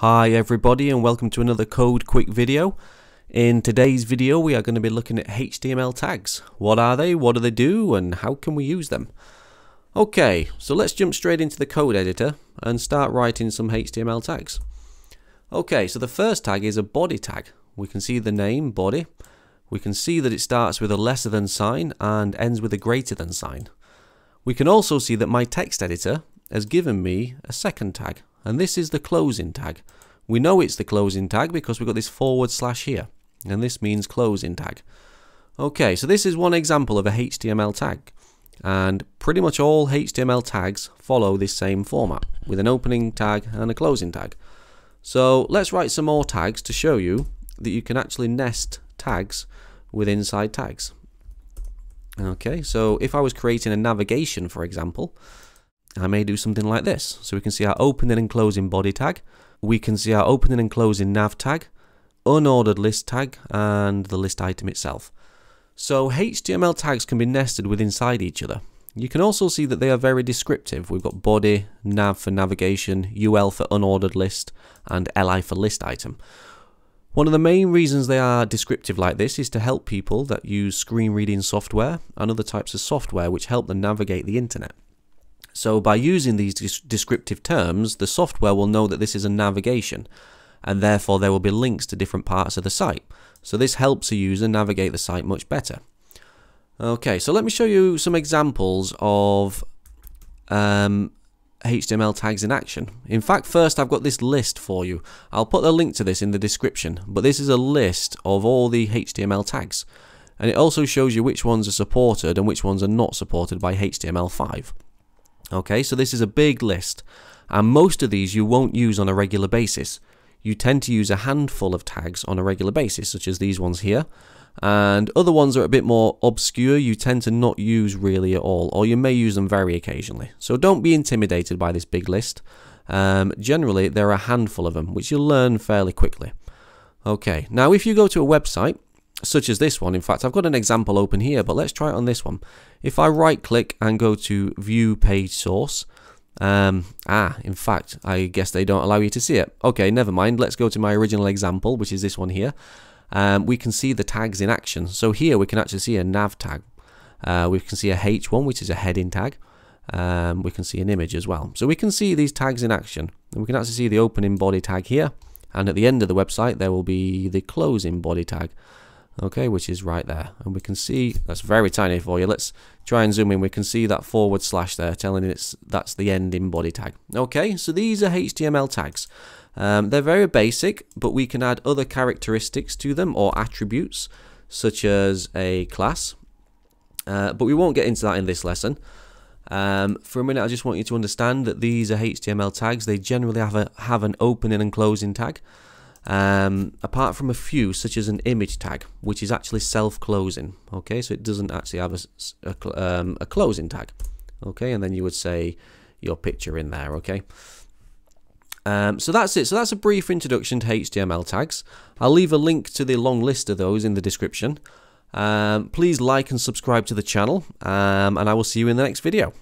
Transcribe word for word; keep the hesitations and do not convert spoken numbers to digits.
Hi everybody, and welcome to another Code:Quick video. In today's video we are going to be looking at H T M L tags. What are they, what do they do, and how can we use them? Okay, so let's jump straight into the code editor and start writing some H T M L tags. Okay, so the first tag is a body tag. We can see the name, body. We can see that it starts with a lesser than sign and ends with a greater than sign. We can also see that my text editor has given me a second tag, and this is the closing tag. We know it's the closing tag because we've got this forward slash here, and this means closing tag. Okay, so this is one example of a H T M L tag, and pretty much all H T M L tags follow this same format with an opening tag and a closing tag. So let's write some more tags to show you that you can actually nest tags with inside tags. Okay, so if I was creating a navigation, for example, I may do something like this. So we can see our opening and closing body tag, we can see our opening and closing nav tag, unordered list tag, and the list item itself. So H T M L tags can be nested with inside each other. You can also see that they are very descriptive. We've got body, nav for navigation, U L for unordered list, and L I for list item. One of the main reasons they are descriptive like this is to help people that use screen reading software and other types of software which help them navigate the internet. So by using these descriptive terms, the software will know that this is a navigation, and therefore there will be links to different parts of the site. So this helps a user navigate the site much better. Okay, so let me show you some examples of um, H T M L tags in action. In fact, first I've got this list for you. I'll put a link to this in the description, but this is a list of all the H T M L tags, and it also shows you which ones are supported and which ones are not supported by H T M L five. Okay, so this is a big list, and most of these you won't use on a regular basis. You tend to use a handful of tags on a regular basis, such as these ones here, and other ones are a bit more obscure. You tend to not use really at all, or you may use them very occasionally. So don't be intimidated by this big list. Um, generally, there are a handful of them, which you'll learn fairly quickly. Okay, now if you go to a website, such as this one, in fact I've got an example open here, but let's try it on this one. If I right click and go to view page source, um, ah in fact I guess they don't allow you to see it. Okay, never mind, let's go to my original example, which is this one here. Um, we can see the tags in action. So here we can actually see a nav tag, uh, we can see a H one, which is a heading tag, um, we can see an image as well. So we can see these tags in action, and we can actually see the opening body tag here, and at the end of the website there will be the closing body tag. Okay, which is right there, and we can see that's very tiny for you. Let's try and zoom in. We can see that forward slash there telling it's that's the ending body tag. Okay, so these are H T M L tags. Um, they're very basic, but we can add other characteristics to them, or attributes, such as a class, uh, but we won't get into that in this lesson. Um, for a minute I just want you to understand that these are H T M L tags. They generally have a have an opening and closing tag, Um, apart from a few, such as an image tag, which is actually self-closing. Okay, so it doesn't actually have a, a, um, a closing tag. Okay, and then you would say your picture in there. Okay, um, so that's it. So that's a brief introduction to H T M L tags. I'll leave a link to the long list of those in the description. Um, please like and subscribe to the channel, um, and I will see you in the next video.